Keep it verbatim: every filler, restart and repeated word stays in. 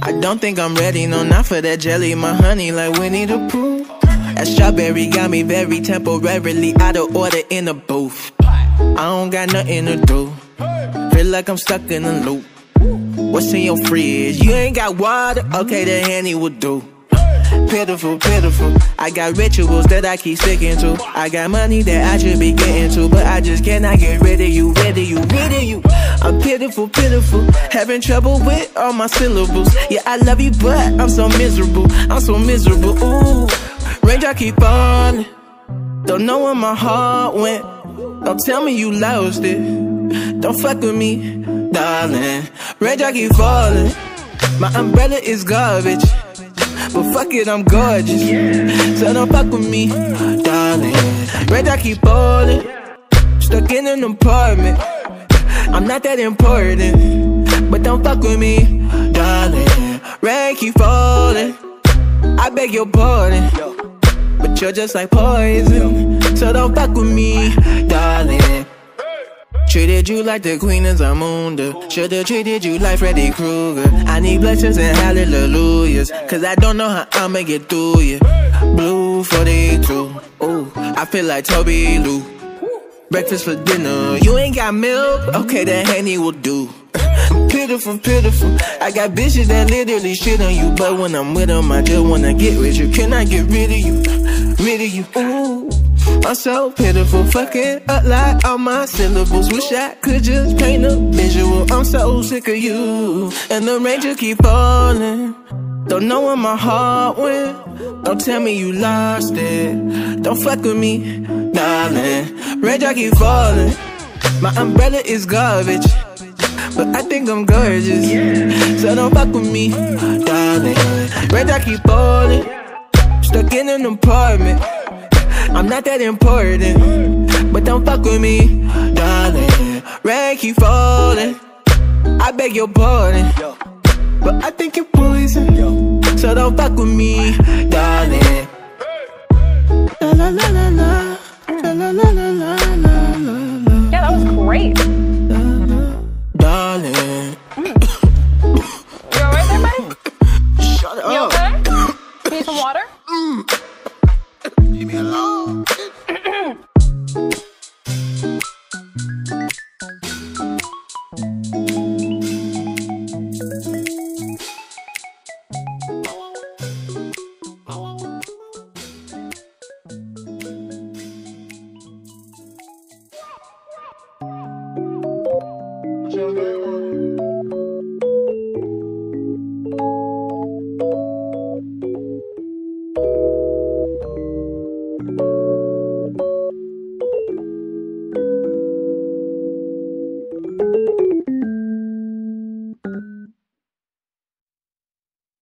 I don't think I'm ready, no, not for that jelly, my honey, like Winnie the Pooh. That strawberry got me very temporarily out of order in the booth. I don't got nothing to do, feel like I'm stuck in a loop. What's in your fridge? You ain't got water? Okay, the Henny will do. Pitiful, pitiful, I got rituals that I keep sticking to. I got money that I should be getting to, but I just cannot get rid of you, rid of you, rid of you. I'm pitiful, pitiful, having trouble with all my syllables. Yeah, I love you, but I'm so miserable, I'm so miserable, ooh. Raindrop keep on, don't know where my heart went. Don't tell me you lost it, don't fuck with me, darling. Raindrop keep falling, my umbrella is garbage, but fuck it, I'm gorgeous, so don't fuck with me, darling. Red, I keep falling, stuck in an apartment. I'm not that important, but don't fuck with me, darling. Red, keep falling, I beg your pardon, but you're just like poison, so don't fuck with me, darling. Treated you like the Queen of Zamunda, should've treated you like Freddy Krueger. I need blessings and hallelujahs, cause I don't know how I'ma get through ya. Blue forty-two, ooh, I feel like Toby Lou. Breakfast for dinner, you ain't got milk? Okay, that Henny will do. Pitiful, pitiful, I got bitches that literally shit on you, but when I'm with them I just wanna get with you. Can I get rid of you, rid of you, ooh. I'm so pitiful, fucking up like all my syllables. Wish I could just paint a visual, I'm so sick of you. And the rain just keep falling, don't know where my heart went. Don't tell me you lost it, don't fuck with me, darling. Rain just keep falling, my umbrella is garbage, but I think I'm gorgeous, so don't fuck with me, darling. Rain just keep falling, stuck in an apartment. I'm not that important, but don't fuck with me, darling. Rain keep falling, I beg your pardon, but I think you're poison, so don't fuck with me, darling. La la la la la, la la la la la la. Yeah, that was great, darling. Mm. You alright there, buddy? Shut up. You okay? Need some water? Mm. Leave me alone.